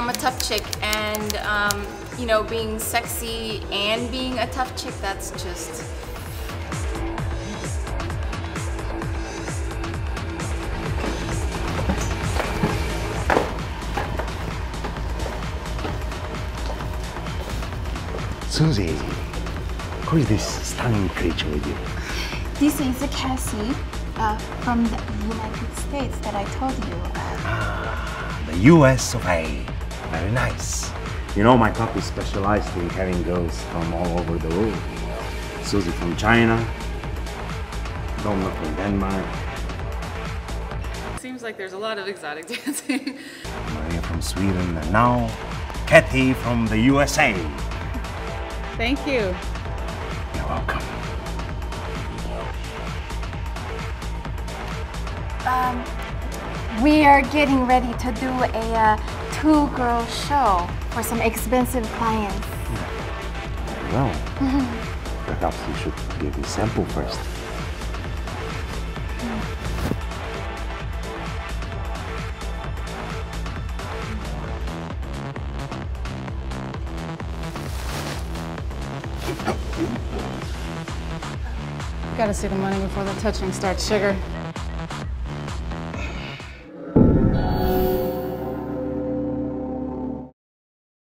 I'm a tough chick, and you know, being sexy and being a tough chick, that's just... Susie, who is this stunning creature with you? This is Cassie from the United States that I told you about. Ah, the US of A. Very nice. You know, my puppy specialized in having girls from all over the world. Susie from China, Donna from Denmark. Seems like there's a lot of exotic dancing. Maria from Sweden, and now Kathy from the USA. Thank you. You're welcome. We are getting ready to do a two-girl show for some expensive clients. Yeah. Well, perhaps you should give me a sample first. Gotta see the money before the touching starts, sugar.